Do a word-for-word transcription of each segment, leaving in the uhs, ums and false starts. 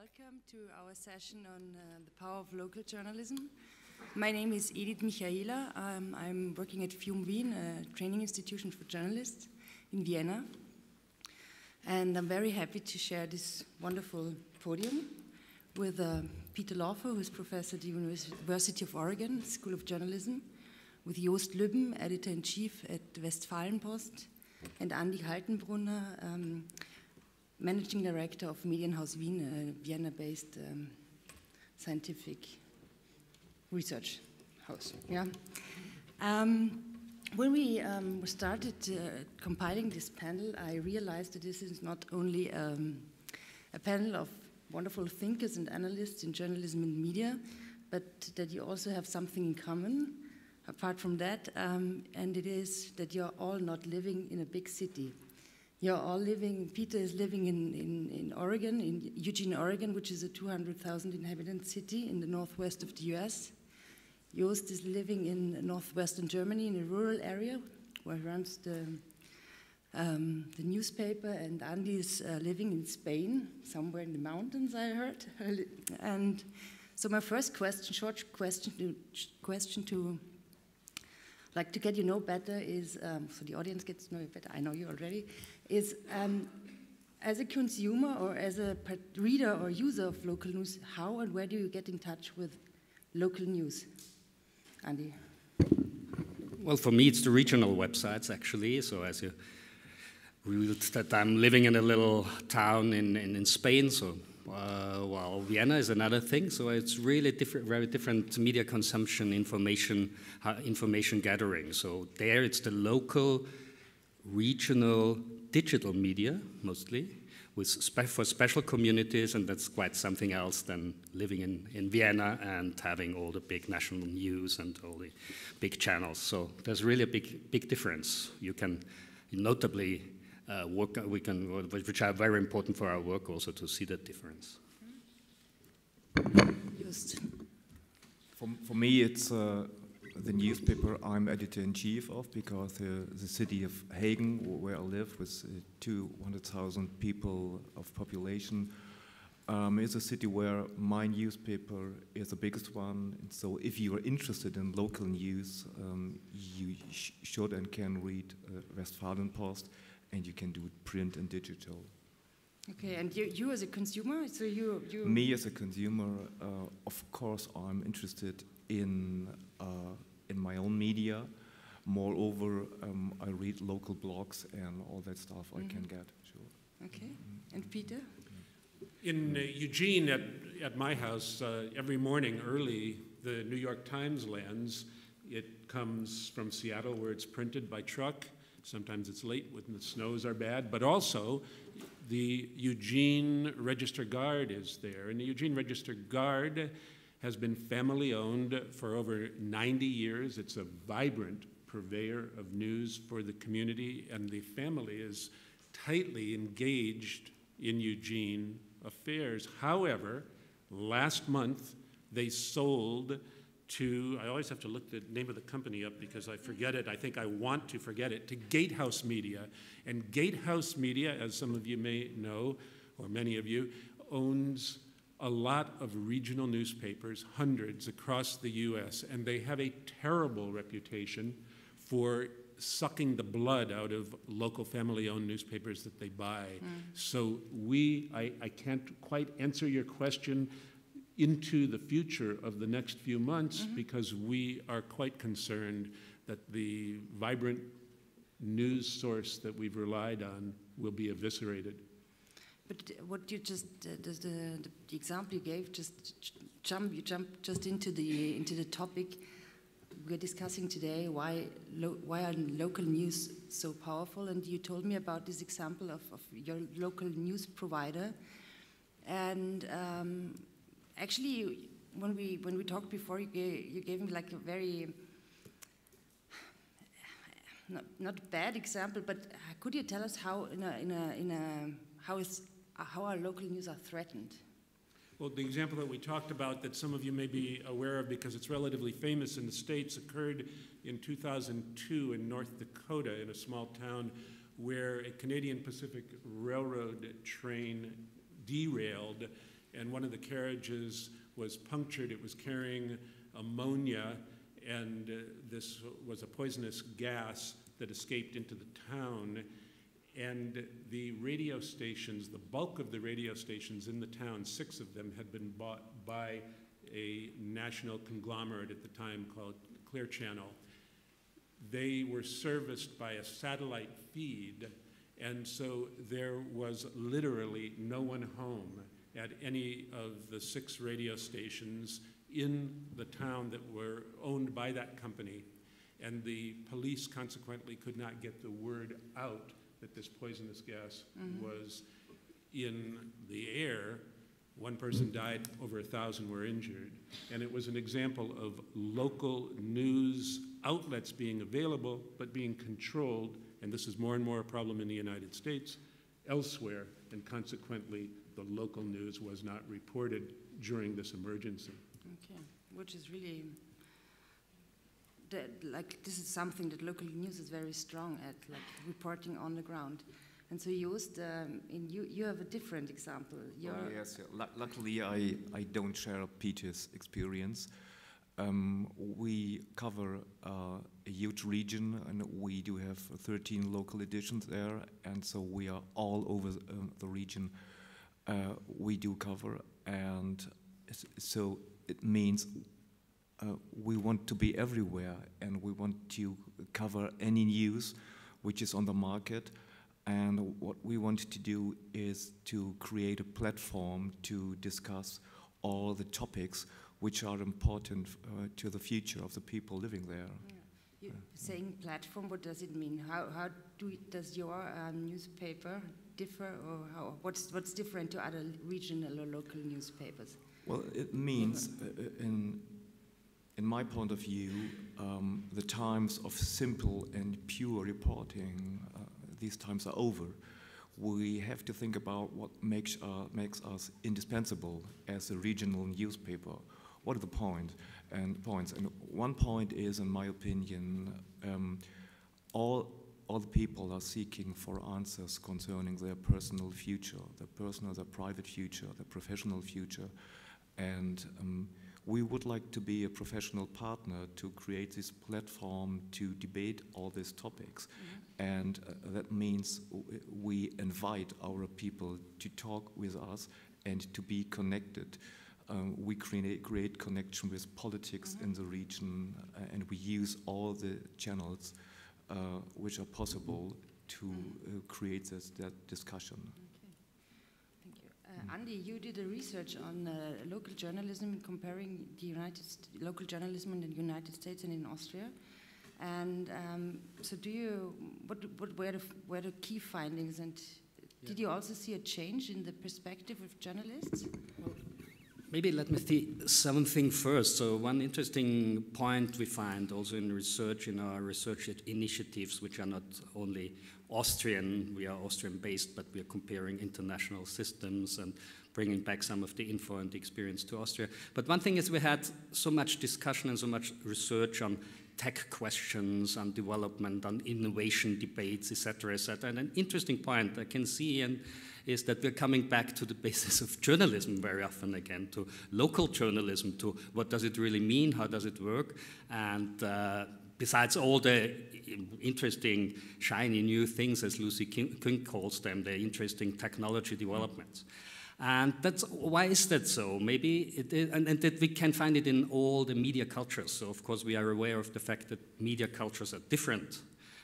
Welcome to our session on uh, the power of local journalism. My name is Edith Michaeler. Um, I'm working at Fium Wien, a training institution for journalists in Vienna. And I'm very happy to share this wonderful podium with uh, Peter Laufer, who's professor at the University of Oregon School of Journalism, with Jost Lubben, editor-in-chief at Westfalenpost, and Andy Kaltenbrunner, um, managing director of Medienhaus Wien, a Vienna-based um, scientific research house. Yeah. Um, when we um, started uh, compiling this panel, I realized that this is not only um, a panel of wonderful thinkers and analysts in journalism and media, but that you also have something in common apart from that, um, and it is that you're all not living in a big city. You're all living, Peter is living in, in, in Oregon, in Eugene, Oregon, which is a two hundred thousand inhabitant city in the northwest of the U S. Jost is living in northwestern Germany in a rural area where he runs the, um, the newspaper, and Andy is uh, living in Spain, somewhere in the mountains, I heard. And so my first question, short question to, question to like to get you know better is, um, so the audience gets to know you better, I know you already, is um, as a consumer or as a reader or user of local news, how and where do you get in touch with local news? Andy? Well, for me, it's the regional websites, actually. So as you revealed that I'm living in a little town in, in, in Spain, so uh, well, Vienna is another thing. So it's really different, very different media consumption, information, uh, information gathering. So there it's the local, regional, digital media, mostly, with spe for special communities, and that's quite something else than living in, in Vienna and having all the big national news and all the big channels. So there's really a big, big difference. You can notably uh, work, we can, which are very important for our work also, to see that difference. Just. For, for me, it's uh, the newspaper I'm editor-in-chief of, because uh, the city of Hagen, where I live, with uh, two hundred thousand people of population, um, is a city where my newspaper is the biggest one. And so if you are interested in local news, um, you sh should and can read uh, Westfalenpost, and you can do print and digital. Okay, and you, you as a consumer, so you, you... Me as a consumer, uh, of course I'm interested in, uh, in my own media. Moreover, um, I read local blogs and all that stuff mm-hmm. I can get, sure. Okay, mm-hmm. And Peter? In uh, Eugene, at, at my house, uh, every morning early, the New York Times lands. It comes from Seattle, where it's printed by truck. Sometimes it's late when the snows are bad, but also the Eugene Register Guard is there. And the Eugene Register Guard has been family owned for over ninety years. It's a vibrant purveyor of news for the community, and the family is tightly engaged in Eugene affairs. However, last month they sold to, I always have to look the name of the company up because I forget it, I think I want to forget it, to Gatehouse Media. And Gatehouse Media, as some of you may know, or many of you, owns a lot of regional newspapers, hundreds across the U S, and they have a terrible reputation for sucking the blood out of local family-owned newspapers that they buy. Mm. So we, I, I can't quite answer your question into the future of the next few months, mm-hmm. because we are quite concerned that the vibrant news source that we've relied on will be eviscerated. But what you just, uh, the, the, the example you gave, just jump, you jump just into the into the topic we're discussing today. Why lo why are local news so powerful? And you told me about this example of, of your local news provider, and. Um, Actually, when we when we talked before, you gave, you gave me like a very not not bad example. But could you tell us how in a in a, in a how is how our local news are threatened? Well, the example that we talked about, that some of you may be aware of because it's relatively famous in the States, occurred in two thousand two in North Dakota, in a small town where a Canadian Pacific Railroad train derailed and one of the carriages was punctured. It was carrying ammonia, and uh, this was a poisonous gas that escaped into the town. And the radio stations, the bulk of the radio stations in the town, six of them, had been bought by a national conglomerate at the time called Clear Channel. They were serviced by a satellite feed, and so there was literally no one home at any of the six radio stations in the town that were owned by that company, and the police consequently could not get the word out that this poisonous gas mm-hmm. was in the air. One person died, over a thousand were injured, and it was an example of local news outlets being available but being controlled, and this is more and more a problem in the United States, elsewhere, and consequently the local news was not reported during this emergency. Okay, which is really, that, like, this is something that local news is very strong at, like reporting on the ground. And so you used, um, in you, you have a different example. You're oh, yes, yeah. Luckily I, I don't share Peter's experience. Um, we cover uh, a huge region, and we do have thirteen local editions there, and so we are all over the, um, the region uh, we do cover, and so it means uh, we want to be everywhere, and we want to cover any news which is on the market. And what we want to do is to create a platform to discuss all the topics which are important uh, to the future of the people living there. Yeah. You're uh, saying platform, what does it mean? How, how do it, does your um, newspaper differ, or how, what's, what's different to other regional or local newspapers? Well, it means, uh, in, in my point of view, um, the times of simple and pure reporting, uh, these times are over. We have to think about what makes, uh, makes us indispensable as a regional newspaper. What are the point and points? And one point is, in my opinion, um, all, all the people are seeking for answers concerning their personal future, their personal, their private future, their professional future. And um, we would like to be a professional partner to create this platform to debate all these topics. Mm-hmm. And uh, that means we invite our people to talk with us and to be connected. Um, we create, create connection with politics mm-hmm. in the region, uh, and we use all the channels uh, which are possible to mm-hmm. uh, create this, that discussion. Uh, Andy, you did a research on uh, local journalism, comparing the United St local journalism in the United States and in Austria. And um, so, do you? What, what were the were the key findings? And yeah. did you also see a change in the perspective of journalists? Well, maybe let me see something first. So, one interesting point we find also in research, in our research initiatives, which are not only Austrian, we are Austrian-based, but we are comparing international systems and bringing back some of the info and the experience to Austria. But one thing is, we had so much discussion and so much research on tech questions, on development, on innovation debates, et cetera, et cetera. And an interesting point I can see and is that we're coming back to the basis of journalism very often again, to local journalism, to what does it really mean, how does it work, and uh, besides all the interesting, shiny new things, as Lucy King calls them, the interesting technology developments. And that's, why is that so? Maybe, it is, and, and that we can find it in all the media cultures. So of course we are aware of the fact that media cultures are different,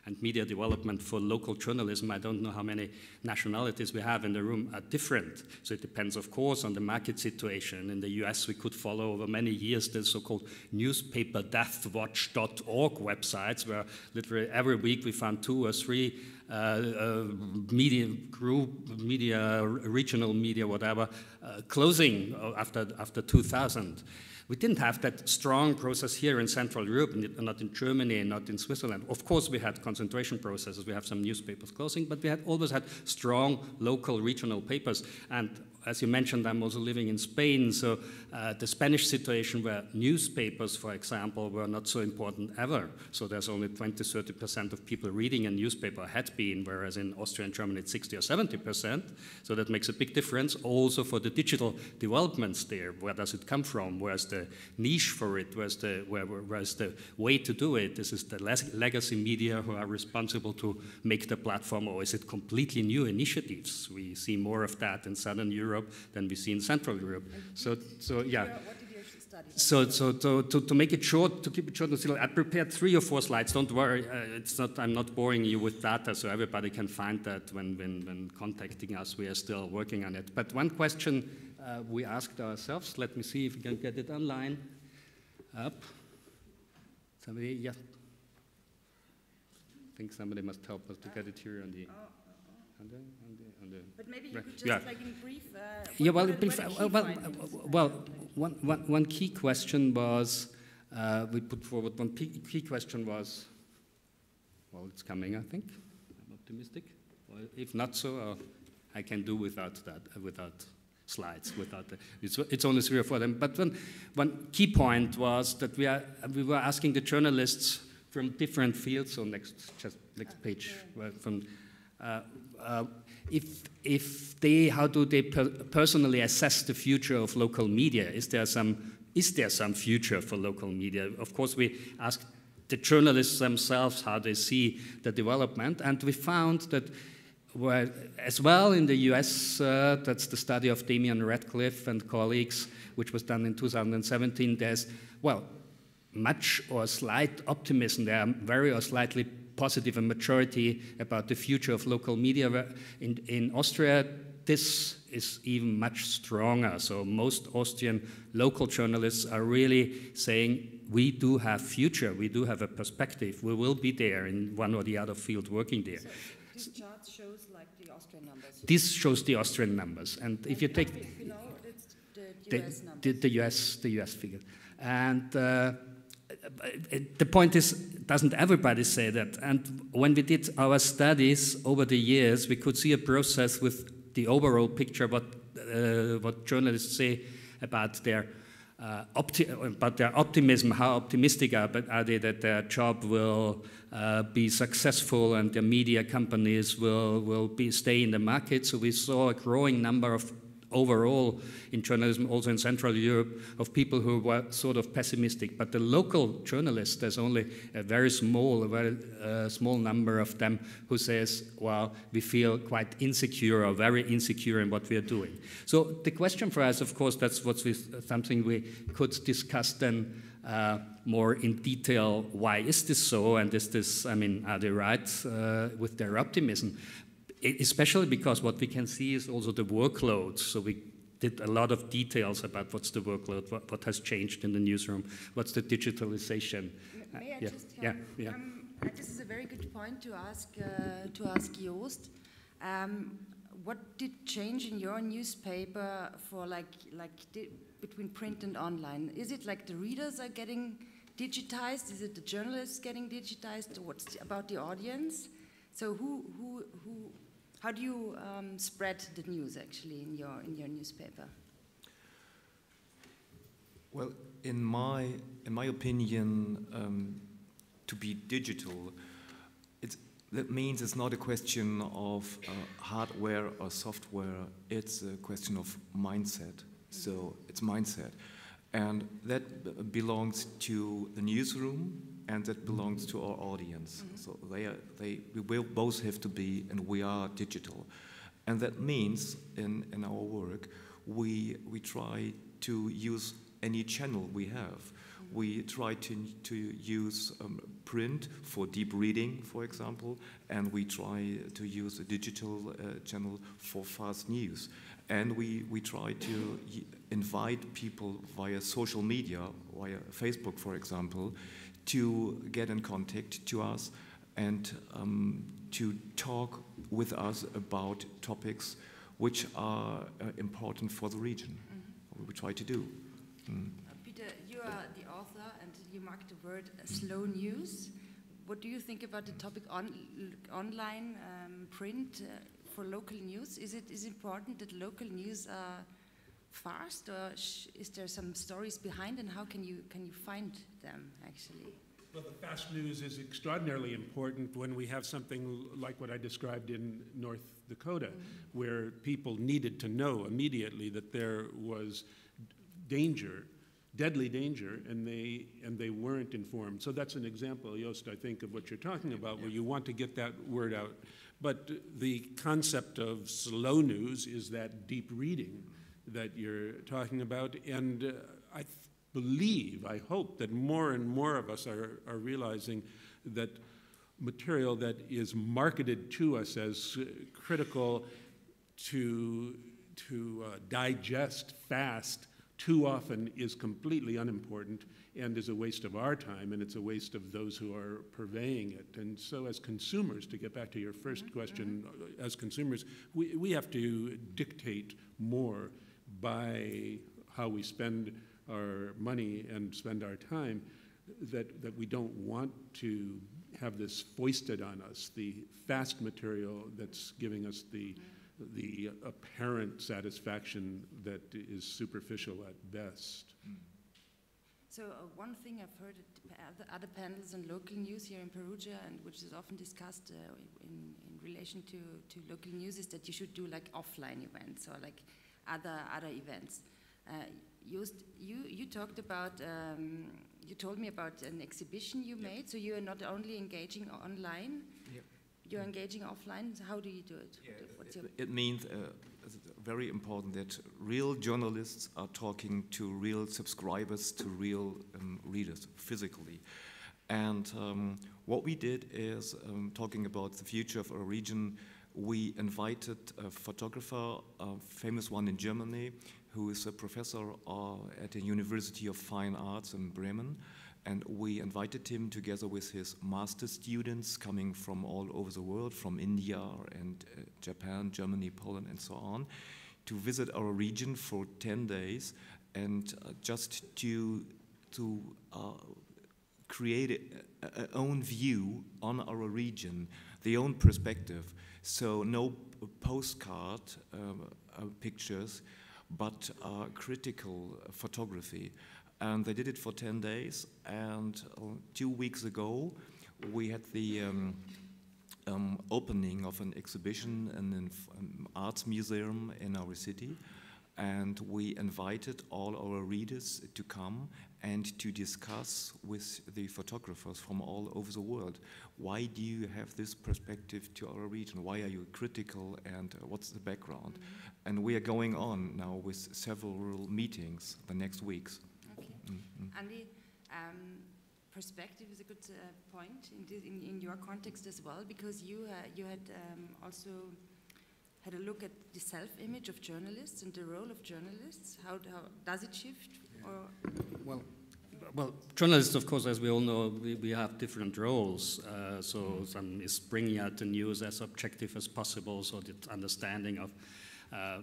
and media development for local journalism, I don't know how many nationalities we have in the room, are different. So it depends, of course, on the market situation. In the U S, we could follow over many years the so-called newspaper death watch dot org websites, where literally every week we found two or three uh, uh, media group, media, regional media, whatever, uh, closing after, after two thousand. We didn't have that strong process here in Central Europe, not in Germany, not in Switzerland. Of course, we had concentration processes. We have some newspapers closing, but we had always had strong local regional papers. And as you mentioned, I'm also living in Spain, so uh, the Spanish situation where newspapers, for example, were not so important ever. So there's only twenty, thirty percent of people reading a newspaper had been, whereas in Austria and Germany it's sixty or seventy percent. So that makes a big difference also for the digital developments there. Where does it come from? Where's the niche for it? Where's the, where, where's the way to do it? This is the legacy media who are responsible to make the platform, or is it completely new initiatives? We see more of that in Southern Europe than we see in Central Europe. So, so yeah. So, so to, to, to make it short, to keep it short, I prepared three or four slides. Don't worry, uh, it's not, I'm not boring you with data, so everybody can find that when, when, when contacting us. We are still working on it. But one question uh, we asked ourselves, let me see if we can get it online. Up. Somebody, yeah. I think somebody must help us to get it here on the... And then, and then, and then. But maybe you could just, yeah. like in brief, uh, yeah, well, what, brief, what uh, well, well, well one, one, one key question was, uh, we put forward one key question was, well, it's coming, I think, I'm optimistic. Well, if not so, uh, I can do without that, uh, without slides, without, the, it's, it's only three or four of them. But one, one key point was that we, are, we were asking the journalists from different fields, so next, just next page, right, from, Uh, uh, if, if they, how do they per personally assess the future of local media? Is there some, is there some future for local media? Of course, we asked the journalists themselves how they see the development, and we found that, well, as well in the U S, uh, that's the study of Damian Radcliffe and colleagues, which was done in two thousand seventeen, there's, well, much or slight optimism. There are very or slightly positive and majority about the future of local media. In, in Austria, this is even much stronger. So most Austrian local journalists are really saying, we do have future, we do have a perspective, we will be there in one or the other field working there. So this chart shows like the Austrian numbers. This shows the Austrian numbers. And, and if you take below, it's the, U S the, the, the U S, the U S figure. And uh, the point is, doesn't everybody say that? And when we did our studies over the years, we could see a process with the overall picture, what, uh, what journalists say about their, uh, opti about their optimism, how optimistic are, but are they that their job will uh, be successful and their media companies will, will be, stay in the market. So we saw a growing number of overall in journalism, also in Central Europe, of people who were sort of pessimistic. But the local journalists, there's only a very small, a very uh, small number of them who says, well, we feel quite insecure or very insecure in what we are doing. So the question for us, of course, that's what's with, something we could discuss then uh, more in detail. Why is this so? And is this, I mean, are they right uh, with their optimism? Especially because what we can see is also the workload. So we did a lot of details about what's the workload, what, what has changed in the newsroom, what's the digitalization. May I uh, yeah, just yeah, yeah. Um, this is a very good point to ask uh, to ask Jost. Um, what did change in your newspaper for like like between print and online? Is it like the readers are getting digitized? Is it the journalists getting digitized? What's the, about the audience? So who who who? How do you um, spread the news, actually, in your, in your newspaper? Well, in my, in my opinion, um, to be digital, it's, that means it's not a question of uh, hardware or software. It's a question of mindset. So it's mindset. And that belongs to the newsroom, and that belongs to our audience. Mm-hmm. So they are, they, we will both have to be, and we are digital. And that means in, in our work, we, we try to use any channel we have. Mm-hmm. We try to, to use um, print for deep reading, for example, and we try to use a digital uh, channel for fast news. And we, we try to invite people via social media, via Facebook, for example, to get in contact to us and um, to talk with us about topics which are uh, important for the region. Mm-hmm. We try to do. Mm. Uh, Peter, you are the author and you marked the word uh, slow news. What do you think about the topic on, online um, print uh, for local news? Is it is important that local news are fast, or sh is there some stories behind, and how can you can you find them actually? Well, the fast news is extraordinarily important when we have something like what I described in North Dakota, mm-hmm. where people needed to know immediately that there was danger, deadly danger, and they and they weren't informed. So that's an example, Jost, I think, of what you're talking about, where you want to get that word out. But the concept of slow news is that deep reading that you're talking about, and uh, I think believe, I hope, that more and more of us are, are realizing that material that is marketed to us as uh, critical to, to uh, digest fast too often is completely unimportant and is a waste of our time, and it's a waste of those who are purveying it. And so as consumers, to get back to your first mm-hmm. question, as consumers, we, we have to dictate more by how we spend our money and spend our time, that, that we don't want to have this foisted on us, the fast material that's giving us the, the apparent satisfaction that is superficial at best. So uh, one thing I've heard at other panels on local news here in Perugia, and which is often discussed uh, in, in relation to, to local news, is that you should do like offline events or like other, other events. Uh, Jost, you, you talked about, um, you told me about an exhibition you yep. made, so you are not only engaging online, yep. you're yep. engaging offline. So how do you do it? Yeah, What's it, your it means uh, very important that real journalists are talking to real subscribers, to real um, readers physically. And um, what we did is, um, talking about the future of our region, we invited a photographer, a famous one in Germany, who is a professor uh, at the University of Fine Arts in Bremen. And we invited him together with his master students coming from all over the world, from India and uh, Japan, Germany, Poland, and so on, to visit our region for ten days and uh, just to, to uh, create an own view on our region, the own perspective. So no postcard uh, uh, pictures, but uh, critical photography. And they did it for ten days, and uh, two weeks ago we had the um, um, opening of an exhibition in an um, arts museum in our city, and we invited all our readers to come and to discuss with the photographers from all over the world. Why do you have this perspective to our region? Why are you critical, and uh, what's the background? Mm-hmm. And we are going on now with several meetings the next weeks. Okay. Mm-hmm. Andy, um, perspective is a good uh, point in, this, in, in your context as well, because you, uh, you had um, also had a look at the self-image of journalists and the role of journalists. How, how does it shift? Well, well, journalists, of course, as we all know, we, we have different roles. Uh, so mm-hmm. some is bringing out the news as objective as possible, so the understanding of uh,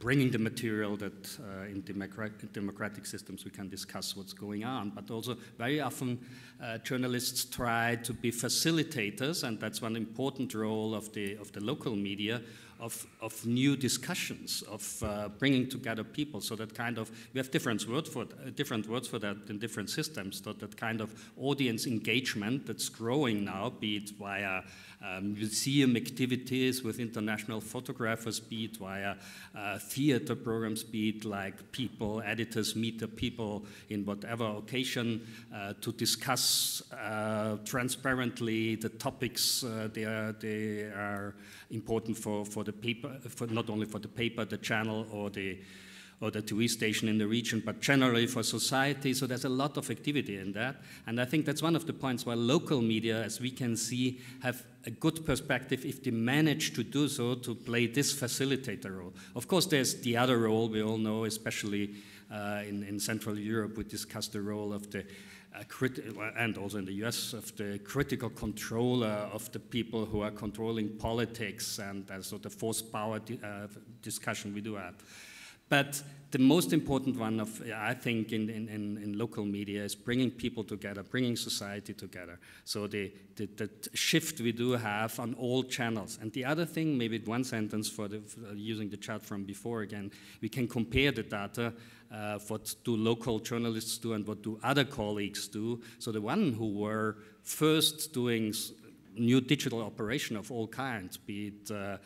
bringing the material that uh, in democratic, democratic systems we can discuss what's going on. But also very often uh, journalists try to be facilitators, and that's one important role of the, of the local media, Of, of new discussions, of uh, bringing together people. So that kind of, we have different, word for, uh, different words for that in different systems, so that kind of audience engagement that's growing now, be it via uh, museum activities with international photographers, be it via uh, theater programs, be it like people, editors meet the people in whatever occasion uh, to discuss uh, transparently the topics uh, they, are, they are important for, for the paper, for not only for the paper, the channel, or the or the T V station in the region, but generally for society. So there's a lot of activity in that, and I think that's one of the points why local media, as we can see, have a good perspective if they manage to do so, to play this facilitator role. Of course, there's the other role we all know, especially uh, in, in Central Europe. We discussed the role of the Uh, and also in the U S, of the critical controller, of the people who are controlling politics, and uh, so the force power di uh, discussion we do have. But the most important one, of, I think, in, in, in local media is bringing people together, bringing society together. So the, the, the shift we do have on all channels. And the other thing, maybe one sentence for, the, for using the chart from before again, we can compare the data, uh, what do local journalists do and what do other colleagues do. So the one who were first doing new digital operation of all kinds, be it uh,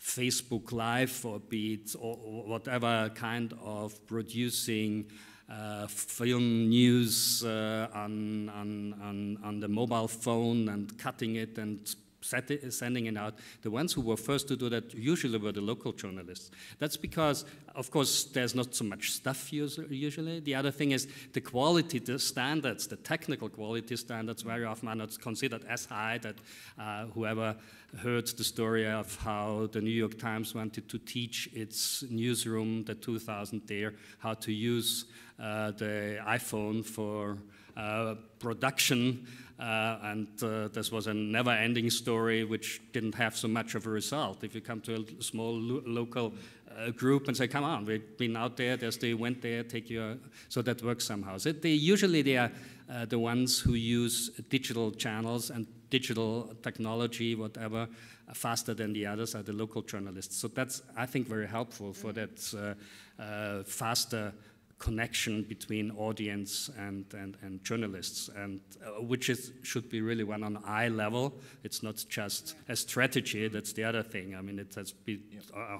Facebook Live or be it or whatever kind of producing uh, film news uh, on, on, on, on the mobile phone and cutting it and set it, sending it out. The ones who were first to do that usually were the local journalists. That's because, of course, there's not so much stuff usually. The other thing is the quality, the standards, the technical quality standards very often are not considered as high that uh, whoever heard the story of how the New York Times wanted to teach its newsroom, the two thousand there, how to use uh, the iPhone for uh, production. Uh, and uh, this was a never-ending story which didn't have so much of a result. If you come to a small lo local uh, group and say, come on, we've been out there, there's they went there, take your... So that works somehow. So they, usually they are uh, the ones who use digital channels and digital technology, whatever, faster than the others are the local journalists. So that's, I think, very helpful for that uh, uh, faster connection between audience and, and, and journalists, and uh, which is, should be really one on eye level. It's not just a strategy, that's the other thing. I mean, it has been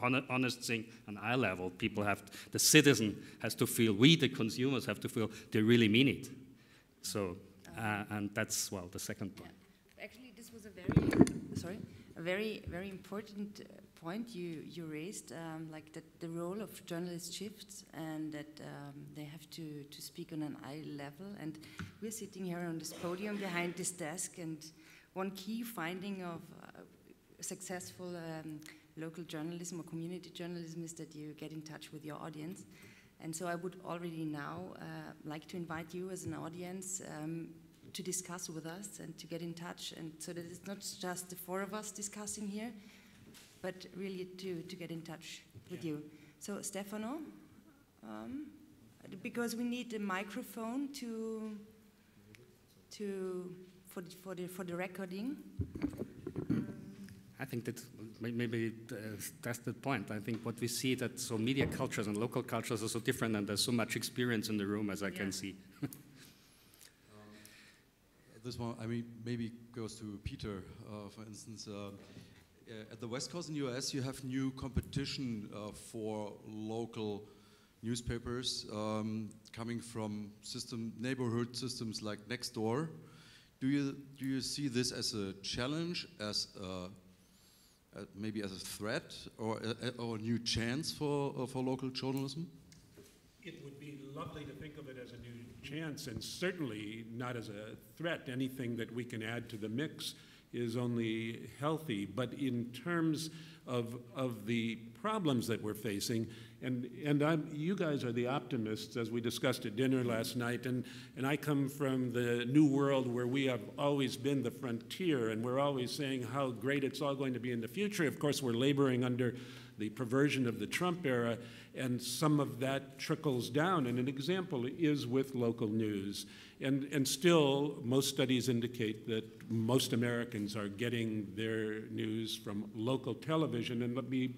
an honest thing on eye level. People have, the citizen has to feel, we the consumers have to feel they really mean it. So, uh, and that's, well, the second point. Yeah. Actually, this was a very, sorry, a very, very important uh, point you, you raised, um, like that the role of journalists shifts and that um, they have to, to speak on an eye level. And we're sitting here on this podium behind this desk, and one key finding of uh, successful um, local journalism or community journalism is that you get in touch with your audience. And so I would already now uh, like to invite you as an audience um, to discuss with us and to get in touch, and so that it's not just the four of us discussing here, but really to, to get in touch with yeah. you. So Stefano, um, because we need a microphone to, to for, the, for, the, for the recording. I think that maybe uh, that's the point. I think what we see that so media cultures and local cultures are so different, and there's so much experience in the room as I yeah. can see. um, this one, I mean, maybe goes to Peter, uh, for instance. Uh, At the West Coast in the U S, you have new competition uh, for local newspapers um, coming from system, neighborhood systems like Nextdoor. Do you do you see this as a challenge, as a, uh, maybe as a threat, or a, or a new chance for uh, for local journalism? It would be lovely to think of it as a new chance, and certainly not as a threat. Anything that we can add to the mix is only healthy, but in terms of, of the problems that we're facing, and, and I'm, you guys are the optimists, as we discussed at dinner last night, and, and I come from the new world where we have always been the frontier, and we're always saying how great it's all going to be in the future. Of course, we're laboring under the perversion of the Trump era, and some of that trickles down. And an example is with local news. And, and still, most studies indicate that most Americans are getting their news from local television. And let me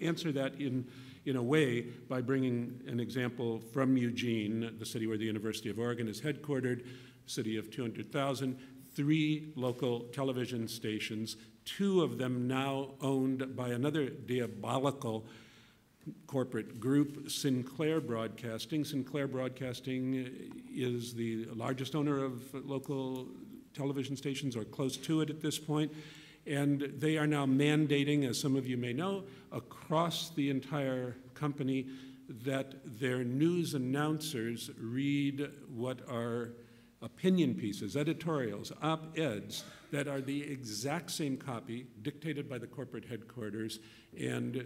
answer that in, in a way by bringing an example from Eugene, the city where the University of Oregon is headquartered, city of two hundred thousand, three local television stations, two of them now owned by another diabolical corporate group, Sinclair Broadcasting. Sinclair Broadcasting is the largest owner of local television stations, or close to it at this point, and they are now mandating, as some of you may know, across the entire company that their news announcers read what are opinion pieces, editorials, op-eds that are the exact same copy dictated by the corporate headquarters, and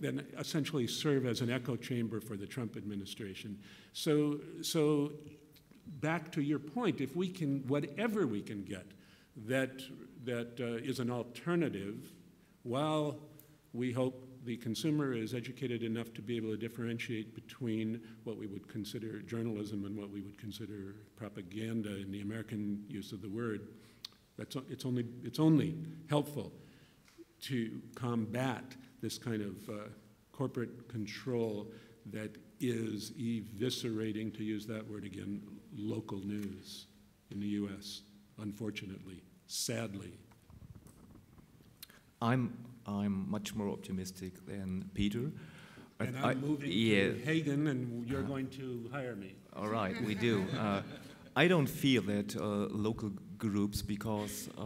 then essentially serve as an echo chamber for the Trump administration. So, so back to your point, if we can, whatever we can get that, that uh, is an alternative, while we hope the consumer is educated enough to be able to differentiate between what we would consider journalism and what we would consider propaganda in the American use of the word. That's, it's, only, it's only helpful to combat this kind of uh, corporate control that is eviscerating, to use that word again, local news in the U S, unfortunately, sadly. I'm, I'm much more optimistic than Peter. And I'm I, moving yeah. to Hagen, and you're uh, going to hire me. All right, we do. Uh, I don't feel that uh, local groups, because uh,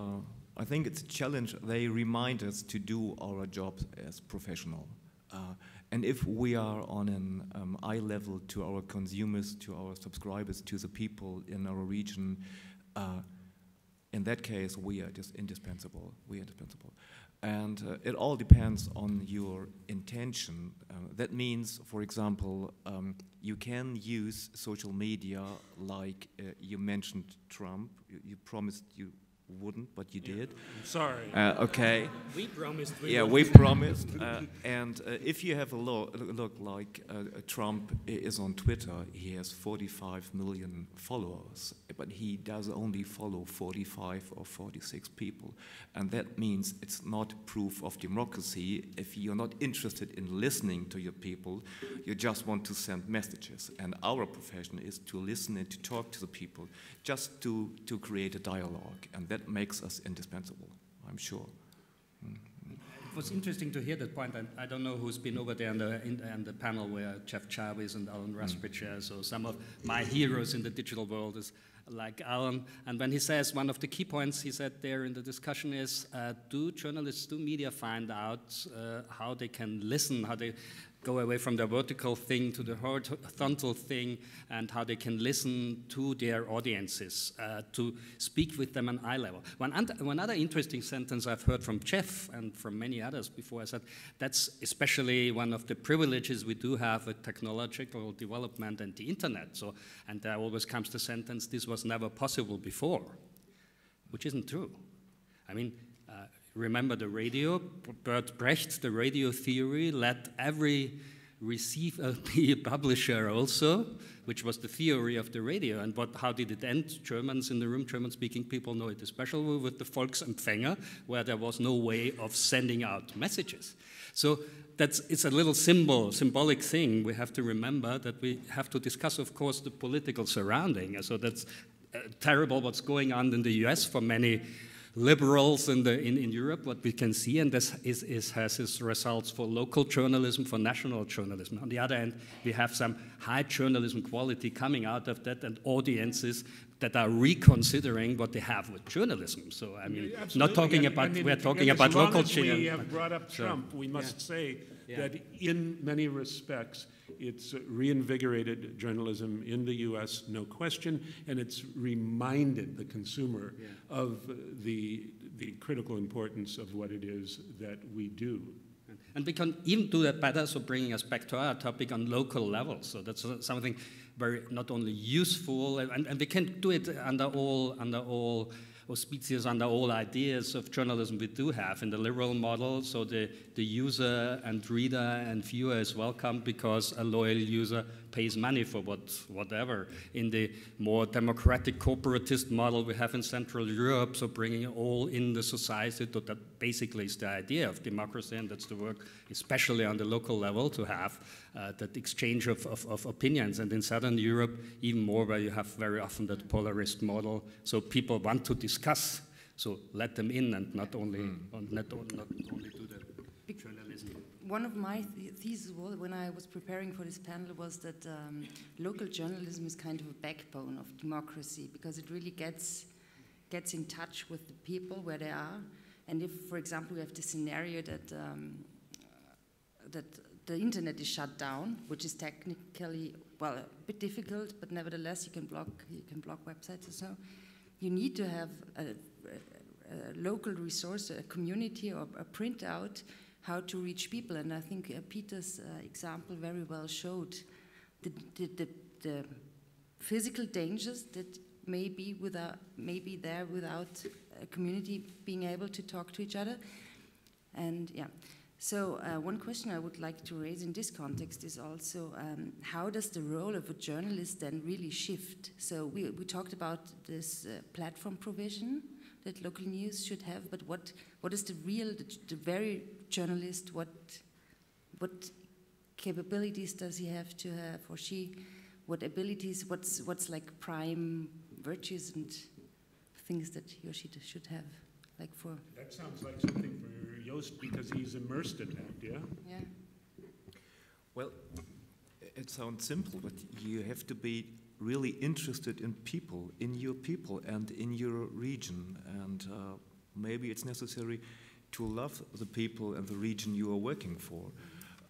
I think it's a challenge. They remind us to do our jobs as professional. Uh, and if we are on an um, eye level to our consumers, to our subscribers, to the people in our region, uh, in that case, we are just indispensable. We are indispensable. And uh, it all depends on your intention. Uh, that means, for example, um, you can use social media like uh, you mentioned Trump. You, you promised you wouldn't, but you yeah. did. I'm sorry. Uh, okay. We promised. We yeah, wouldn't. we promised. Uh, and uh, if you have a look, look like uh, Trump is on Twitter, he has forty-five million followers, but he does only follow forty-five or forty-six people. And that means it's not proof of democracy. If you're not interested in listening to your people, you just want to send messages. And our profession is to listen and to talk to the people, just to, to create a dialogue. And that makes us indispensable, I'm sure. It was interesting to hear that point. I, I don't know who's been over there on the, in, on the panel where Jeff Jarvis and Alan Rusbridger, so some of my heroes in the digital world is like Alan. And when he says one of the key points he said there in the discussion is, uh, do journalists, do media find out uh, how they can listen, how they go away from the vertical thing to the horizontal thing, and how they can listen to their audiences, uh, to speak with them on eye level. One, one other interesting sentence I've heard from Jeff and from many others before is that that's especially one of the privileges we do have with technological development and the internet. So, and there always comes the sentence, this was never possible before, which isn't true. I mean, uh, remember the radio, Bert Brecht, the radio theory, let every receive, uh, be a publisher also, which was the theory of the radio. And what, how did it end? Germans in the room, German-speaking people know it especially with the Volksempfänger, where there was no way of sending out messages. So that's, it's a little symbol, symbolic thing. We have to remember that we have to discuss, of course, the political surrounding. So that's uh, terrible what's going on in the U S for many liberals in, the, in, in Europe, what we can see, and this is, is, has its results for local journalism, for national journalism. On the other hand, we have some high journalism quality coming out of that, and audiences that are reconsidering what they have with journalism. So, I mean, yeah, not talking and, about, I mean, we're talking about local journalism. We have brought up Trump, so, we must yeah. say yeah. that in many respects, it's reinvigorated journalism in the U S, no question, and it's reminded the consumer yeah. of the, the critical importance of what it is that we do. And we can even do that better, so bringing us back to our topic on local levels. So that's something very not only useful, and, and we can do it under all, under all auspices, under all ideas of journalism we do have in the liberal model. So the, the user and reader and viewer is welcome because a loyal user pays money for what, whatever. In the more democratic corporatist model we have in Central Europe, so bringing all in the society, to that basically is the idea of democracy, and that's the work, especially on the local level, to have uh, that exchange of, of, of opinions. And in Southern Europe, even more, where you have very often that polarist model, so people want to discuss, so let them in, and not only, mm. on, not, not only do the journalism. One of my th theses was, when I was preparing for this panel, was that um, local journalism is kind of a backbone of democracy, because it really gets, gets in touch with the people where they are. And if, for example, we have the scenario that, um, that the internet is shut down, which is technically, well, a bit difficult, but nevertheless you can block, you can block websites or so, you need to have a, a, a local resource, a community or a printout, how to reach people. And I think uh, Peter's uh, example very well showed the, the, the, the physical dangers that may be, without, may be there without a community being able to talk to each other. And yeah, So uh, one question I would like to raise in this context is also um, how does the role of a journalist then really shift? So we, we talked about this uh, platform provision that local news should have, but what, what is the real, the, the very journalist, what, what capabilities does he have to have, or she, what abilities, what's, what's like prime virtues and things that he or she should have, like for... That sounds like something for Jost, because he's immersed in that, yeah? Yeah. Well, it sounds simple, but you have to be really interested in people, in your people and in your region. And uh, maybe it's necessary to love the people and the region you are working for.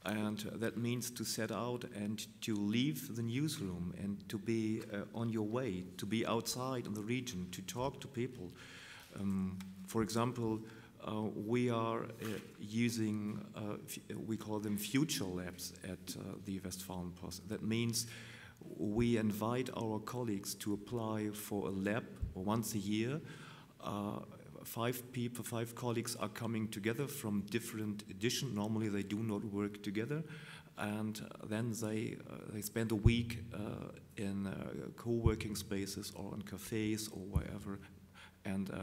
And that means to set out and to leave the newsroom and to be uh, on your way, to be outside in the region, to talk to people. Um, for example, Uh, we are uh, using, uh, f we call them future labs at uh, the Westfalenpost. That means we invite our colleagues to apply for a lab once a year. Uh, five people, five colleagues are coming together from different editions. Normally they do not work together. And then they, uh, they spend a week uh, in uh, co-working spaces or in cafes or wherever. And uh,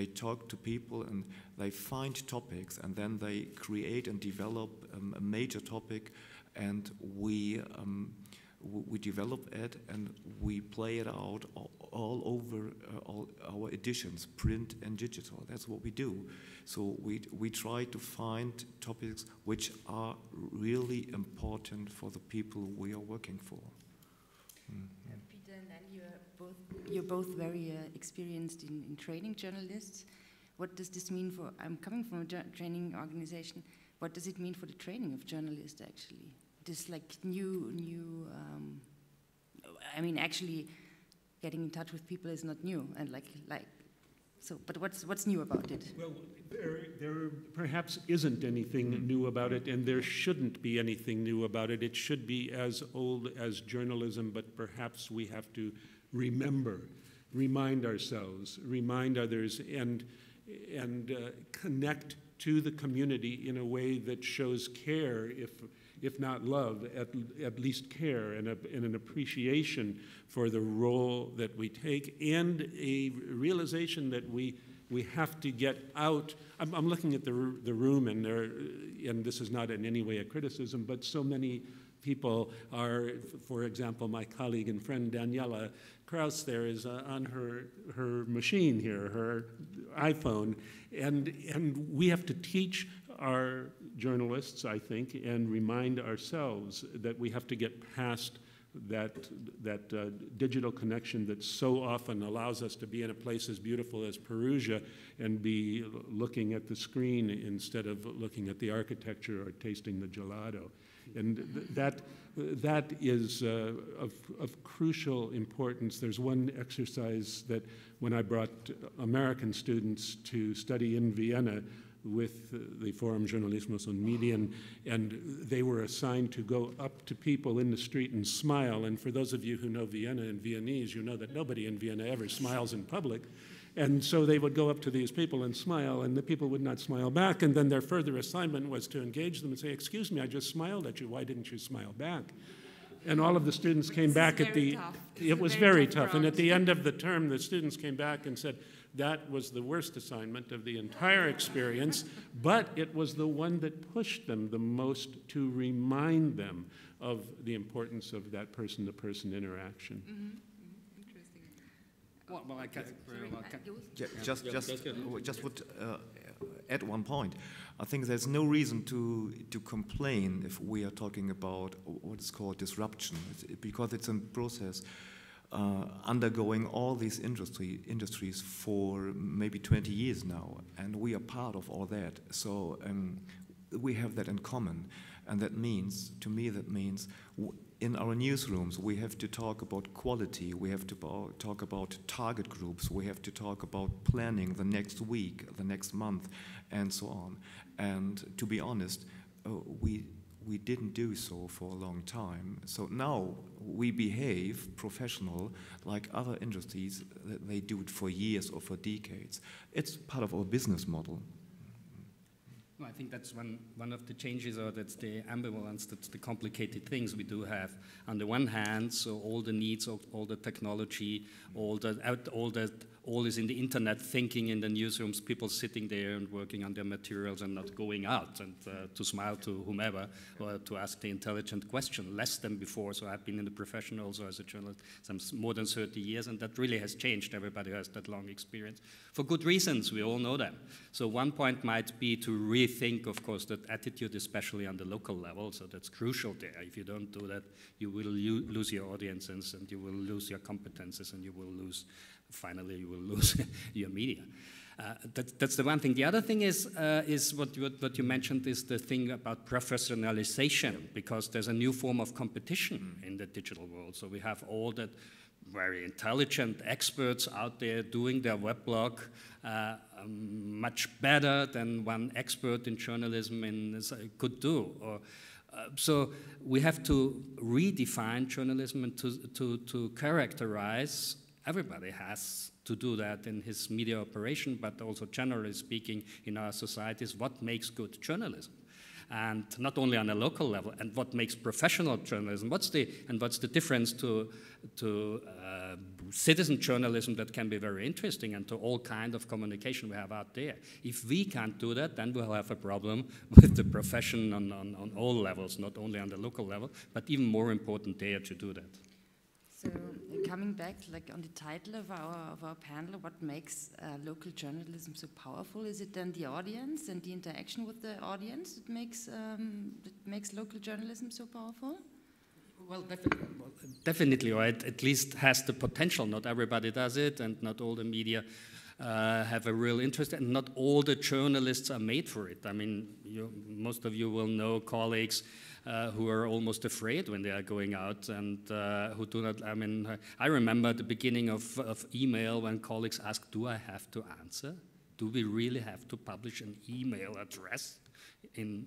They talk to people and they find topics, and then they create and develop um, a major topic, and we um, w we develop it and we play it out all, all over uh, all our editions, print and digital. That's what we do. So we we try to find topics which are really important for the people we are working for. Mm. You're both very uh, experienced in, in training journalists. What does this mean for, I'm coming from a training organization, what does it mean for the training of journalists actually? This like new, new. Um, I mean actually getting in touch with people is not new, and like, like so, but what's, what's new about it? Well, there, there perhaps isn't anything new about it, and there shouldn't be anything new about it. It should be as old as journalism, but perhaps we have to remember, remind ourselves, remind others, and, and uh, connect to the community in a way that shows care, if, if not love, at, at least care and, a, and an appreciation for the role that we take, and a realization that we, we have to get out. I'm, I'm looking at the, the room, and, there, and this is not in any way a criticism, but so many people are, for example, my colleague and friend Daniela Krauss there is uh, on her, her machine here, her iPhone, and, and we have to teach our journalists, I think, and remind ourselves that we have to get past that, that uh, digital connection that so often allows us to be in a place as beautiful as Perugia and be looking at the screen instead of looking at the architecture or tasting the gelato. And th that, that is uh, of, of crucial importance. There's one exercise that when I brought American students to study in Vienna with uh, the Forum Journalismus und Medien, and they were assigned to go up to people in the street and smile. And for those of you who know Vienna and Viennese, you know that nobody in Vienna ever smiles in public. And so they would go up to these people and smile, and the people would not smile back. And then their further assignment was to engage them and say, excuse me, I just smiled at you. Why didn't you smile back? And all of the students came back at the, it was very tough. And at the end of the term, the students came back and said, that was the worst assignment of the entire experience, but it was the one that pushed them the most to remind them of the importance of that person-to-person interaction. Mm-hmm. Well, well, I can't, well, I can't. Yeah, just, just, just would uh, add one point. I think there's no reason to to complain if we are talking about what is called disruption, it's, because it's a process uh, undergoing all these industry industries for maybe twenty years now, and we are part of all that. So um, we have that in common, and that means, to me, that means. W In our newsrooms, we have to talk about quality, we have to talk about target groups, we have to talk about planning the next week, the next month, and so on. And to be honest, uh, we, we didn't do so for a long time. So now we behave professional like other industries, that they do it for years or for decades. It's part of our business model. No, I think that's one, one of the changes, or that's the ambivalence, that's the complicated things we do have. On the one hand, so all the needs, all, all the technology, all the, all that, all is in the internet thinking in the newsrooms, people sitting there and working on their materials and not going out and uh, to smile to whomever or to ask the intelligent question, less than before. So I've been in the profession also as a journalist some more than thirty years, and that really has changed. Everybody has that long experience. For good reasons, we all know them. So one point might be to really think, of course, that attitude, especially on the local level, so that's crucial there. If you don't do that, you will lose your audiences, and you will lose your competences, and you will lose, finally, you will lose your media. Uh, that, that's the one thing. The other thing is, uh, is what, you, what you mentioned is the thing about professionalization, because there's a new form of competition in the digital world. So we have all that very intelligent experts out there doing their weblog uh, um, much better than one expert in journalism in, uh, could do. Or, uh, so we have to redefine journalism and to, to, to characterize. Everybody has to do that in his media operation, but also generally speaking in our societies, what makes good journalism? And not only on a local level, and what makes professional journalism, what's the, and what's the difference to, to uh, citizen journalism that can be very interesting, and to all kind of communication we have out there. If we can't do that, then we'll have a problem with the profession on, on, on all levels, not only on the local level, but even more important there to do that. So uh, coming back like on the title of our, of our panel, what makes uh, local journalism so powerful? Is it then the audience and the interaction with the audience that makes, um, that makes local journalism so powerful? Well, defi well definitely, or it at least has the potential. Not everybody does it, and not all the media Uh, have a real interest, and not all the journalists are made for it. I mean, you, most of you will know colleagues uh, who are almost afraid when they are going out, and uh, who do not, I mean, I remember at the beginning of, of email when colleagues asked, do I have to answer? Do we really have to publish an email address? In,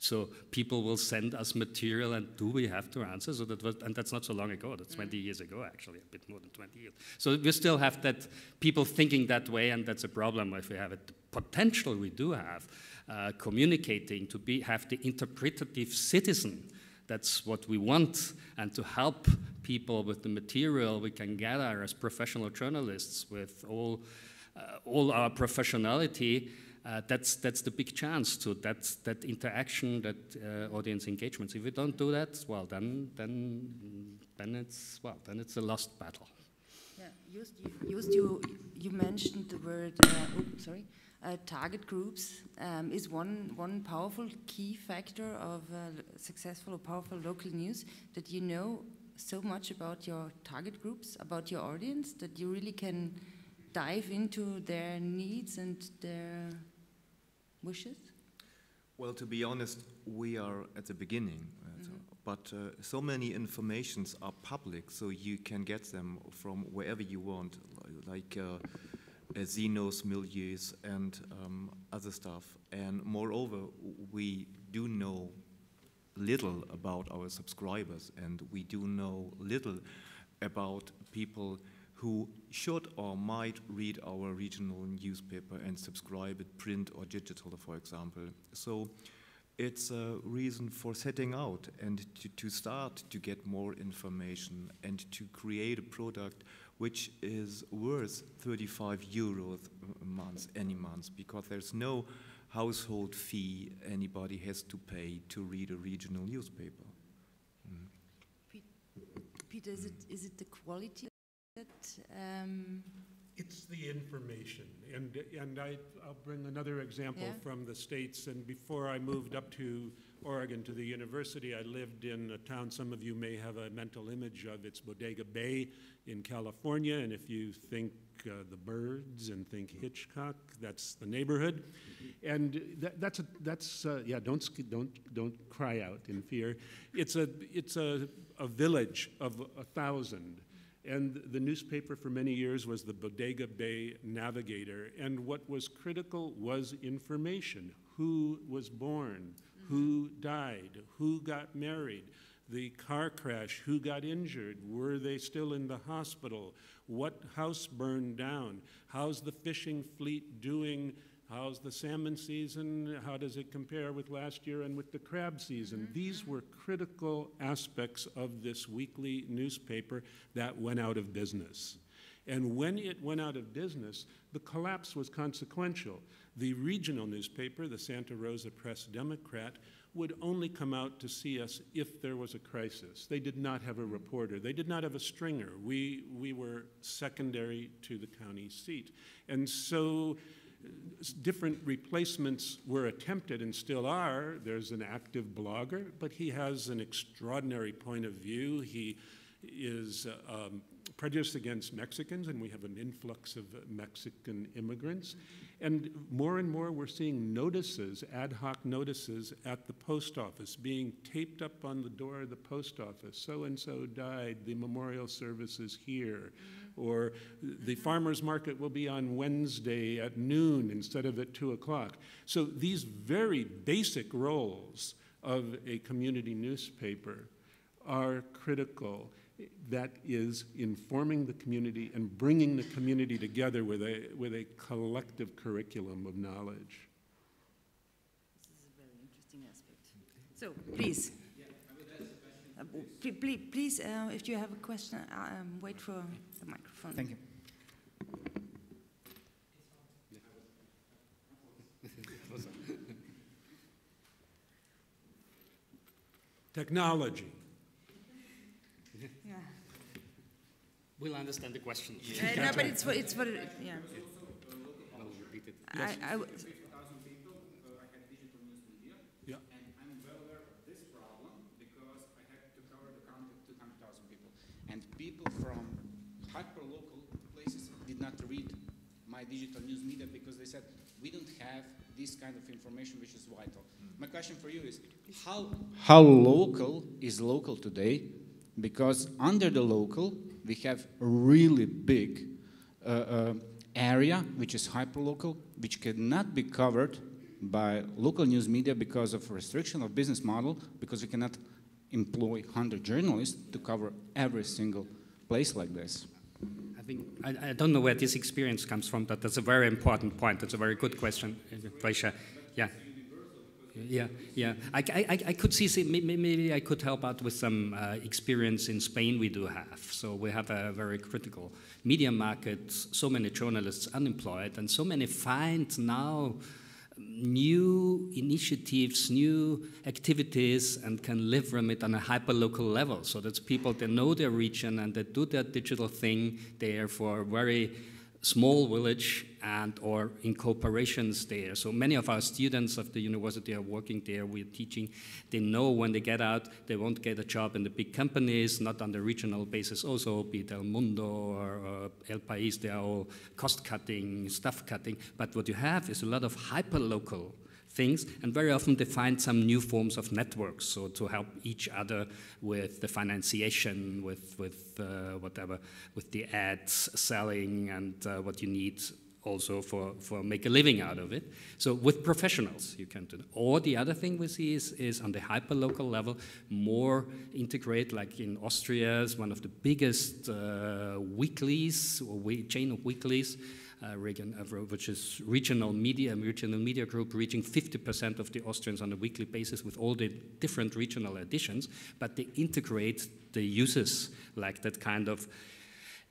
so people will send us material, and do we have to answer? So that was, and that's not so long ago, that's mm-hmm. twenty years ago actually, a bit more than twenty years. So we still have that, people thinking that way, and that's a problem if we have it. The potential we do have, uh, communicating, to be, have the interpretative citizen, that's what we want, and to help people with the material we can gather as professional journalists with all, uh, all our professionality. Uh, that's, that's the big chance to that's, that interaction, that uh, audience engagement. If we don't do that, well, then, then, then, it's, well, then it's a lost battle. Yeah, just, just you, you mentioned the word, uh, oh, sorry, uh, target groups um, is one, one powerful key factor of uh, successful or powerful local news, that you know so much about your target groups, about your audience, that you really can dive into their needs and their wishes? Well, to be honest, we are at the beginning, uh, mm-hmm. but uh, so many informations are public, so you can get them from wherever you want, like uh, uh, xenos, milieus, and um, other stuff. And moreover, we do know little about our subscribers, and we do know little about people who should or might read our regional newspaper and subscribe it, print or digital, for example. So it's a reason for setting out and to, to start to get more information and to create a product which is worth thirty-five euros a month, any month, because there's no household fee anybody has to pay to read a regional newspaper. Mm. Peter, is it, is it the quality? Um, it's the information, and and I, I'll bring another example yeah. from the States. And before I moved up to Oregon to the university, I lived in a town some of you may have a mental image of. It's Bodega Bay in California, and if you think uh, the Birds and think Hitchcock, that's the neighborhood. Mm-hmm. And that, that's a, that's uh, yeah. Don't don't don't cry out in fear. It's a it's a a village of a thousand. And the newspaper for many years was the Bodega Bay Navigator. And what was critical was information. Who was born? Mm-hmm. Who died? Who got married? The car crash, who got injured? Were they still in the hospital? What house burned down? How's the fishing fleet doing? How's the salmon season? How does it compare with last year and with the crab season? Mm-hmm. These were critical aspects of this weekly newspaper that went out of business. And when it went out of business, the collapse was consequential. The regional newspaper, the Santa Rosa Press-Democrat, would only come out to see us if there was a crisis. They did not have a reporter. They did not have a stringer. We, we were secondary to the county seat. And so different replacements were attempted and still are. There's an active blogger, but he has an extraordinary point of view. He is um, prejudiced against Mexicans, and we have an influx of Mexican immigrants. And more and more we're seeing notices, ad hoc notices at the post office being taped up on the door of the post office. So-and-so died, the memorial service is here. Or the farmer's market will be on Wednesday at noon instead of at two o'clock. So these very basic roles of a community newspaper are critical. That is informing the community and bringing the community together with a, with a collective curriculum of knowledge. This is a very interesting aspect. So, please. Yeah, I would ask a question, please, uh, please, please uh, if you have a question, um, wait for the microphone. Thank you. Technology. Yeah. We'll understand the question. Yeah. Uh, no, but it's for, it's for, yeah. I'll repeat it. Yes. I, I w yeah. And I'm well aware of this problem because I had to cover the count of two hundred thousand people. And people from hyper-local places did not read my digital news media because they said, we don't have this kind of information which is vital. Mm. My question for you is, how, how local is local today? Because under the local, we have a really big uh, uh, area, which is hyperlocal, which cannot be covered by local news media because of restriction of business model, because we cannot employ one hundred journalists to cover every single place like this. I think, I, I don't know where this experience comes from, but that's a very important point. That's a very good question, Brescia. Yeah. Yeah, yeah. I, I, I could see, see, maybe I could help out with some uh, experience in Spain we do have. So we have a very critical media market, so many journalists unemployed, and so many find now new initiatives, new activities, and can live from it on a hyper-local level. So that's people, they know their region, and they do their digital thing there for a very small village and or in corporations there. So many of our students of the university are working there, we're teaching. They know when they get out, they won't get a job in the big companies, not on the regional basis also, be it El Mundo or, or El País, they are all cost-cutting, stuff-cutting. But what you have is a lot of hyper-local things, and very often they find some new forms of networks, so to help each other with the financiation, with, with uh, whatever, with the ads, selling, and uh, what you need also for, for make a living out of it. So with professionals you can do that. Or the other thing we see is, is on the hyper-local level, more integrate, like in Austria, is one of the biggest uh, weeklies, or we, chain of weeklies, Uh, Regan Avro, which is regional media, regional media group reaching fifty percent of the Austrians on a weekly basis with all the different regional editions, but they integrate the users, like that kind of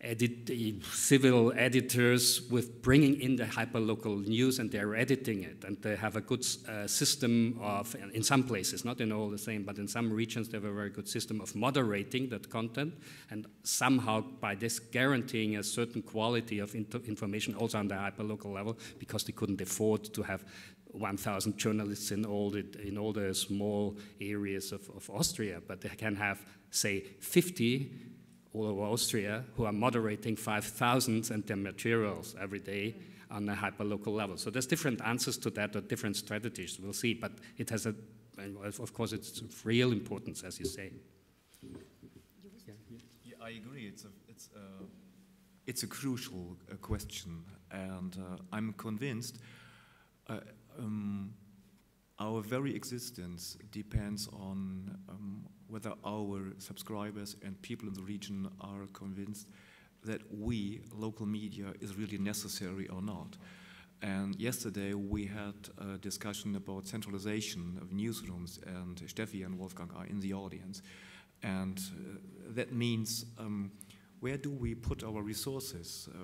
edit, uh, civil editors with bringing in the hyper-local news, and they're editing it, and they have a good uh, system of, in some places, not in all the same, but in some regions they have a very good system of moderating that content, and somehow by this guaranteeing a certain quality of information also on the hyper-local level, because they couldn't afford to have one thousand journalists in all the, in all the small areas of, of Austria, but they can have, say, fifty all over Austria, who are moderating five thousand and their materials every day on a hyper-local level. So there's different answers to that, or different strategies, we'll see, but it has a, of course, it's of real importance, as you say. Yeah, yeah, I agree, it's a, it's a, it's a crucial uh, question, and uh, I'm convinced uh, um, our very existence depends on um, whether our subscribers and people in the region are convinced that we, local media, is really necessary or not. And yesterday we had a discussion about centralization of newsrooms, and Steffi and Wolfgang are in the audience. And uh, that means um, where do we put our resources? Uh,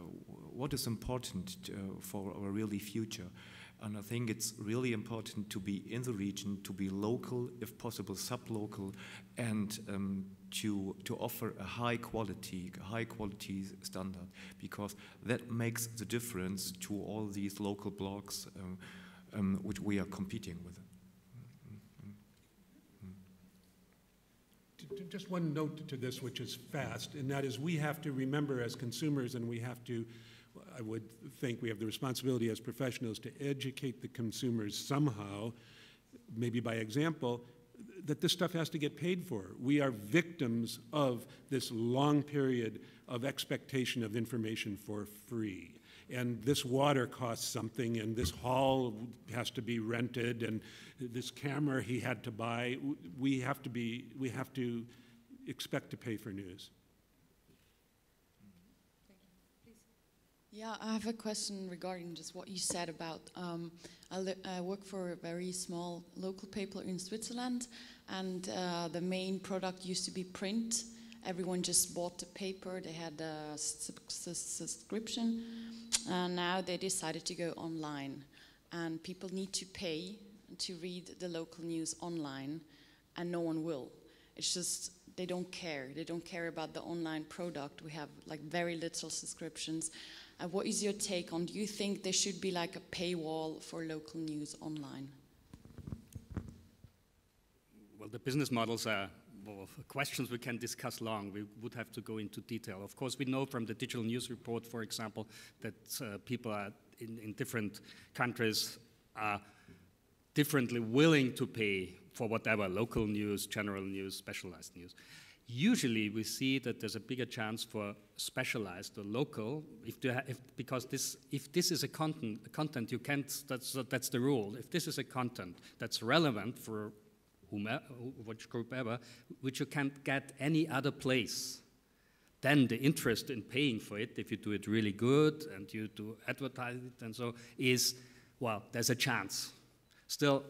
what is important uh, for our really future? And I think it's really important to be in the region, to be local, if possible sub-local, and um, to, to offer a high quality, high quality standard, because that makes the difference to all these local blogs um, um, which we are competing with. Just one note to this, which is fast, and that is we have to remember as consumers, and we have to, I would think we have the responsibility as professionals to educate the consumers somehow, maybe by example, that this stuff has to get paid for. We are victims of this long period of expectation of information for free. And this water costs something, and this hall has to be rented, and this camera he had to buy. We have to be, we have to expect to pay for news. Yeah, I have a question regarding just what you said about, um, I, I work for a very small local paper in Switzerland, and uh, the main product used to be print. Everyone just bought the paper, they had a subscription, and now they decided to go online. And people need to pay to read the local news online, and no one will. It's just, they don't care. They don't care about the online product. We have like very little subscriptions. Uh, what is your take on, do you think there should be like a paywall for local news online? Well, the business models are well, questions we can discuss long. We would have to go into detail. Of course, we know from the digital news report, for example, that uh, people are in, in different countries are differently willing to pay for whatever, local news, general news, specialized news. Usually we see that there's a bigger chance for specialized or local, if, if, because this, if this is a content, a content you can't, that's, that's the rule. If this is a content that's relevant for whomever, which group ever, which you can't get any other place, then the interest in paying for it, if you do it really good and you do advertise it and so, is, well, there's a chance. Still,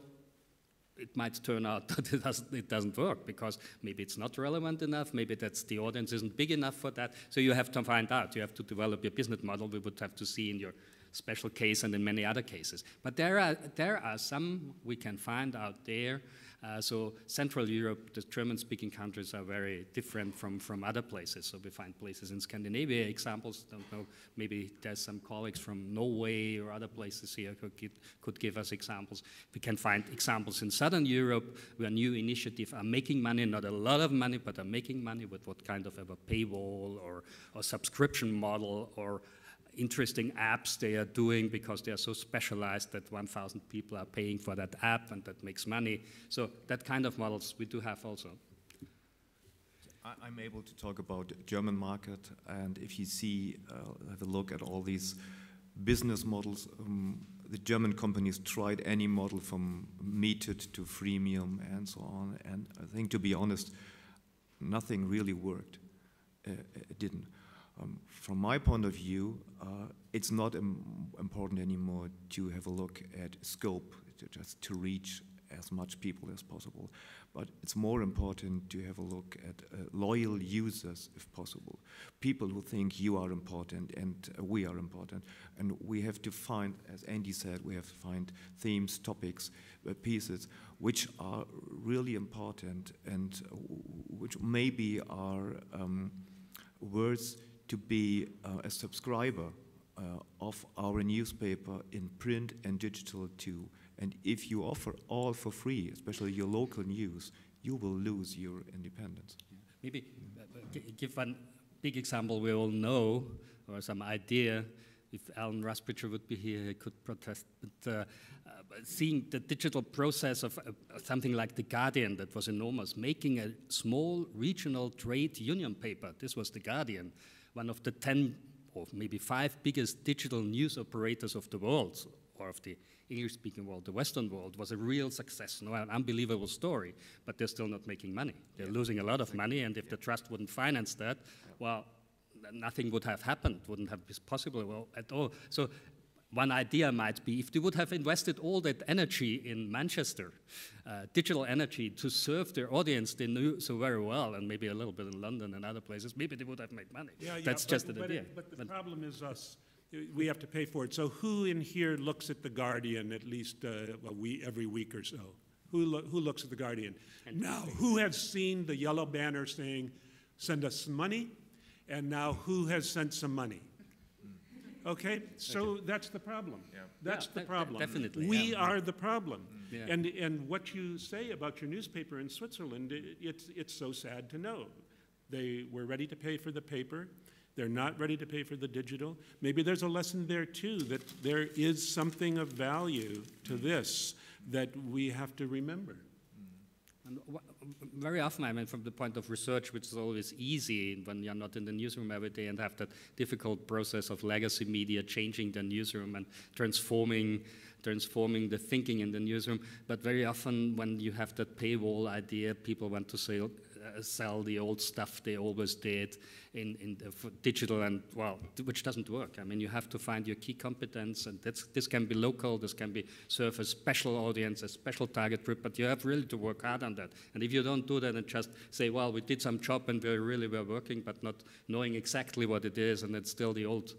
it might turn out that it doesn't, it doesn't work, because maybe it's not relevant enough, maybe that's, the audience isn't big enough for that, so you have to find out, you have to develop your business model, we would have to see in your special case and in many other cases. But there are, there are some we can find out there, uh, so Central Europe, the German-speaking countries are very different from, from other places, so we find places in Scandinavia, examples, don't know, maybe there's some colleagues from Norway or other places here who could, could give us examples. We can find examples in Southern Europe where new initiatives are making money, not a lot of money, but are making money with what kind of a paywall or, or subscription model or interesting apps they are doing, because they are so specialized that one thousand people are paying for that app and that makes money. So that kind of models we do have also. I'm able to talk about German market, and if you see, uh, have a look at all these business models, um, the German companies tried any model from metered to freemium and so on, and I think, to be honest, nothing really worked. Uh, it didn't. Um, from my point of view, uh, it's not im- important anymore to have a look at scope, to just to reach as much people as possible. But it's more important to have a look at uh, loyal users, if possible. People who think you are important and uh, we are important. And we have to find, as Andy said, we have to find themes, topics, uh, pieces, which are really important and uh, which maybe are um, worth to be uh, a subscriber uh, of our newspaper in print and digital too. And if you offer all for free, especially your local news, you will lose your independence. Maybe uh, give one big example we all know, or some idea. If Alan Rusbridger would be here, he could protest. But uh, uh, seeing the digital process of uh, something like The Guardian, that was enormous, making a small regional trade union paper, this was The Guardian, one of the ten or maybe five biggest digital news operators of the world, or of the English-speaking world, the Western world, was a real success, no, an unbelievable story, but they're still not making money. They're yeah. losing a lot of money, and if yeah. the trust wouldn't finance that, yeah. well, nothing would have happened, wouldn't have been possible at all. So One idea might be if they would have invested all that energy in Manchester, uh, digital energy, to serve their audience they knew so very well, and maybe a little bit in London and other places, maybe they would have made money. Yeah, That's yeah, just but, an but idea. It, but the but problem is us. We have to pay for it. So who in here looks at The Guardian at least uh, a week, every week or so? Who, lo who looks at The Guardian? Now, who has seen the yellow banner saying, send us some money? And now who has sent some money? Okay, so okay. that's the problem. Yeah. That's yeah, the problem. Definitely, we yeah. are the problem. Yeah. And, and what you say about your newspaper in Switzerland, it, it's, it's so sad to know. They were ready to pay for the paper. They're not ready to pay for the digital. Maybe there's a lesson there too, that there is something of value to this that we have to remember. And very often, I mean, from the point of research, which is always easy when you're not in the newsroom every day and have that difficult process of legacy media changing the newsroom and transforming, transforming the thinking in the newsroom. But very often, when you have that paywall idea, people want to say, sell the old stuff they always did in, in the for digital and, well, which doesn't work. I mean, you have to find your key competence, and that's, this can be local, this can be serve a special audience, a special target group, but you have really to work hard on that. And if you don't do that and just say, well, we did some job and we really were working, but not knowing exactly what it is, and it's still the old,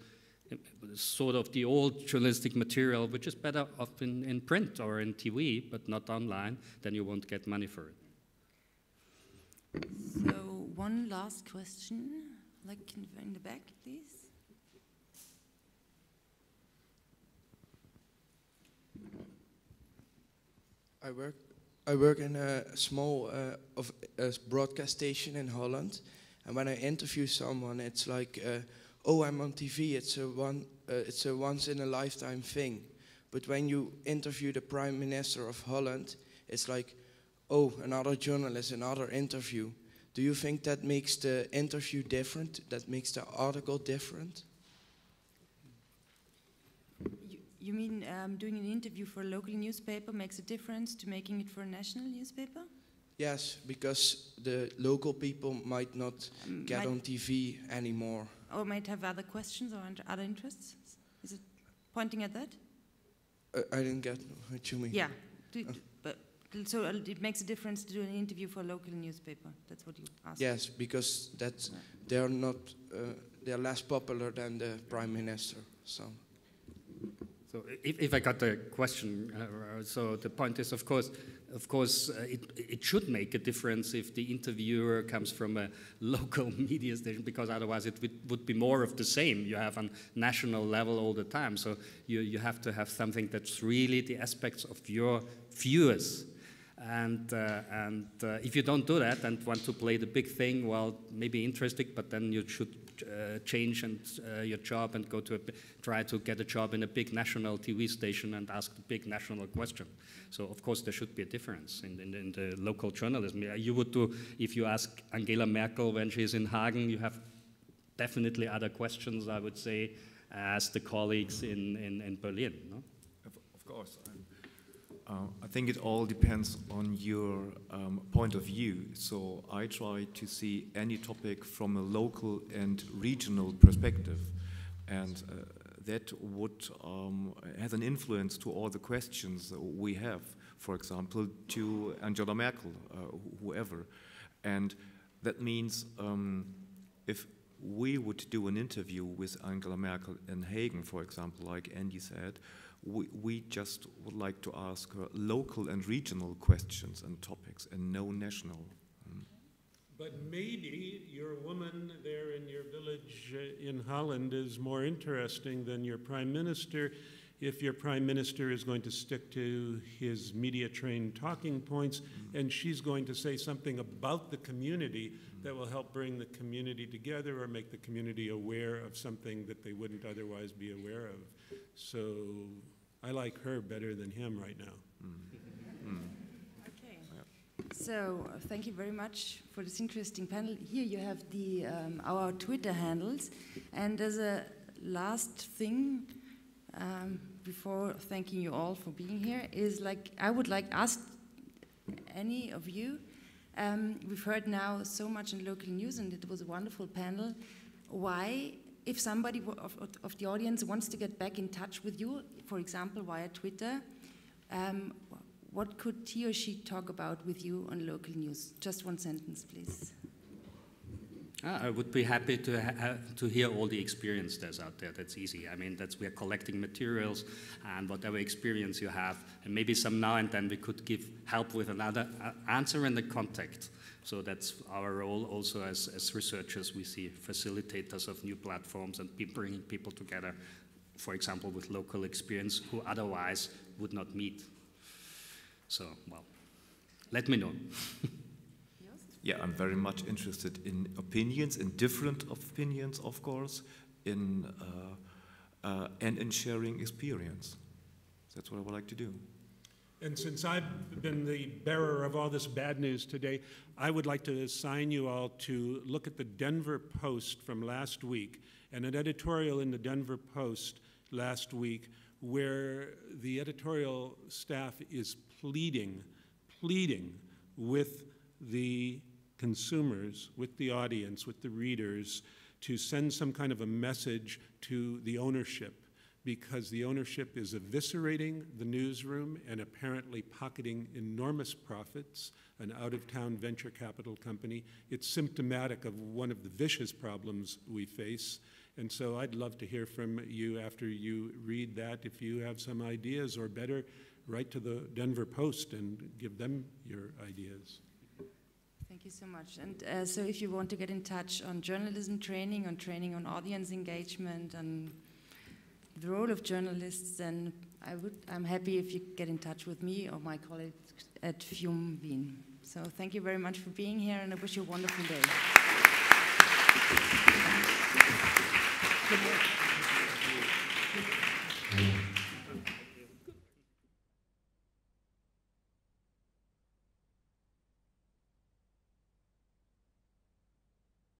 sort of the old journalistic material, which is better off in, in print or in T V, but not online, then you won't get money for it. So, one last question, like in the back, please. I work, I work in a small uh, of a broadcast station in Holland, and when I interview someone, it's like, uh, "Oh, I'm on T V. It's a one, uh, it's a once-in-a-lifetime thing." But when you interview the Prime Minister of Holland, it's like, oh, another journalist, another interview. Do you think that makes the interview different? That makes the article different? You, you mean um, doing an interview for a local newspaper makes a difference to making it for a national newspaper? Yes, because the local people might not um, get might on T V anymore. Or might have other questions or other interests. Is it pointing at that? Uh, I didn't get what you mean. Yeah. Do, do, but So it makes a difference to do an interview for a local newspaper. That's what you asked. Yes, because that's they're not uh, they're less popular than the Prime Minister. So, so if, if I got the question, uh, so the point is, of course, of course, uh, it it should make a difference if the interviewer comes from a local media station, because otherwise it would be more of the same. You have on national level all the time, so you you have to have something that's really the aspects of your viewers. And, uh, and uh, if you don't do that and want to play the big thing, well, maybe interesting, but then you should uh, change and, uh, your job and go to a, try to get a job in a big national T V station and ask the big national question. So, of course, there should be a difference in, in, in the local journalism. You would do, if you ask Angela Merkel when she's in Hagen, you have definitely other questions, I would say, as the colleagues in, in, in Berlin. No? Of, of course. I'm Uh, I think it all depends on your um, point of view. So I try to see any topic from a local and regional perspective, and uh, that would um, has an influence to all the questions we have. For example, to Angela Merkel, uh, whoever, and that means um, if we would do an interview with Angela Merkel in Hagen, for example, like Andy said. We, we just would like to ask her local and regional questions and topics, and no national. Mm. But maybe your woman there in your village uh, in Holland is more interesting than your prime minister, if your prime minister is going to stick to his media-trained talking points, mm. and she's going to say something about the community mm. that will help bring the community together or make the community aware of something that they wouldn't otherwise be aware of. So I like her better than him right now. Mm. Mm. Okay. Yep. So uh, thank you very much for this interesting panel. Here you have the um, our Twitter handles. And as a last thing, um, before thanking you all for being here, is like I would like ask any of you. Um, we've heard now so much in local news, and it was a wonderful panel. Why if somebody of, of the audience wants to get back in touch with you, for example, via Twitter, um, what could he or she talk about with you on local news? Just one sentence, please. I would be happy to ha to hear all the experience that's out there. That's easy. I mean, that's we're collecting materials and whatever experience you have, and maybe some now and then we could give help with another uh, answer and the contact. So that's our role also as, as researchers. We see facilitators of new platforms and be bringing people together, for example, with local experience who otherwise would not meet. So, well, let me know. Yeah, I'm very much interested in opinions, in different opinions, of course, in uh, uh, and in sharing experience. That's what I would like to do. And since I've been the bearer of all this bad news today, I would like to assign you all to look at the Denver Post from last week, and an editorial in the Denver Post last week where the editorial staff is pleading, pleading with the consumers, with the audience, with the readers, to send some kind of a message to the ownership, because the ownership is eviscerating the newsroom and apparently pocketing enormous profits, an out-of-town venture capital company. It's symptomatic of one of the vicious problems we face. And so I'd love to hear from you after you read that. If you have some ideas, or better, write to the Denver Post and give them your ideas. Thank you so much. And uh, so if you want to get in touch on journalism training, on training on audience engagement, on the role of journalists, then I would, I'm happy if you get in touch with me or my colleagues at Fium Wien. So thank you very much for being here, and I wish you a wonderful day.